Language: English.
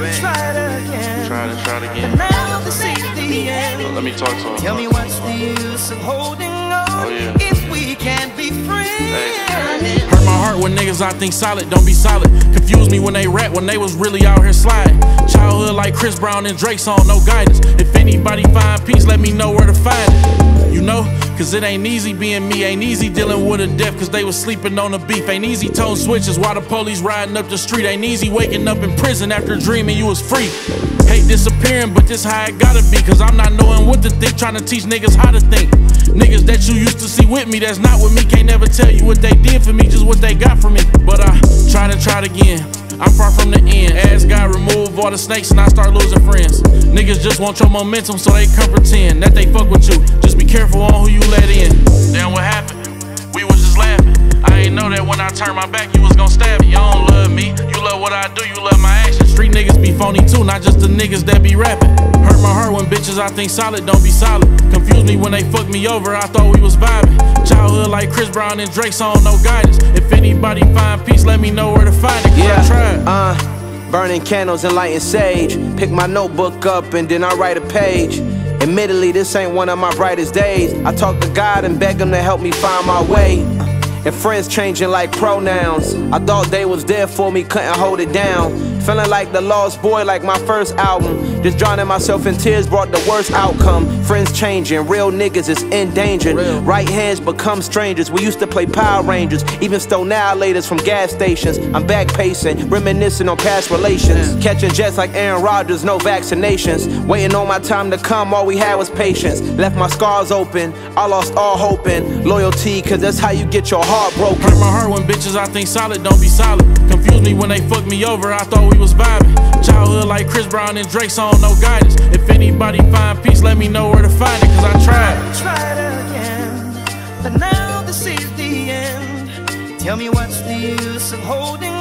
bang. Try it again. Now this is the end. Let me talk to him. Tell me what's the use of holding on if we can't be friends. Hurt my heart when niggas I think solid don't be solid. Confused me when they rap when they was really out here sliding. Childhood like Chris Brown and Drake song, no guidance. If anybody find peace, let me know where to find it. You know? Cause it ain't easy being me, ain't easy dealing with a death, cause they was sleeping on the beef. Ain't easy tone switches while the police riding up the street. Ain't easy waking up in prison after dreaming you was free. Hate disappearing, but this how it gotta be, cause I'm not knowing what to think, trying to teach niggas how to think. Niggas that you used to see with me, that's not with me, can't never tell you what they did for me, just what they got from me. But I try it again, I'm far from the end. Ask God, remove all the snakes and I start losing friends. Niggas just want your momentum, so they come pretend that they fuck with you. Just be careful on who you let in. Then what happened? We was just laughing. I ain't know that when I turned my back, you was gonna stab it. You don't love me, you love what I do, you love my actions. Street niggas be phony too, not just the niggas that be rapping. Hurt my heart when bitches I think solid don't be solid. Confused me when they fucked me over, I thought we was vibing. Childhood like Chris Brown and Drake song, no guidance. If anybody find peace, let me know where to find it. Yeah, burning candles and lighting sage. Pick my notebook up and then I write a page. Admittedly, this ain't one of my brightest days. I talk to God and beg him to help me find my way. And friends changing like pronouns. I thought they was there for me, couldn't hold it down. Feeling like the lost boy, like my first album. Just drowning myself in tears brought the worst outcome. Friends changing, real niggas is endangered. Right hands become strangers. We used to play Power Rangers. Even stole annihilators from gas stations. I'm back pacing, reminiscing on past relations. Catching jets like Aaron Rodgers, no vaccinations. Waiting on my time to come, all we had was patience. Left my scars open, I lost all hope and loyalty, cause that's how you get your heartbroken. Hurt my heart when bitches I think solid don't be solid. Confused me when they fucked me over, I thought we was vibing. Childhood like Chris Brown and Drake song, no guidance. If anybody find peace, let me know where to find it, cause I tried. Try it again, but now this is the end. Tell me what's the use of holding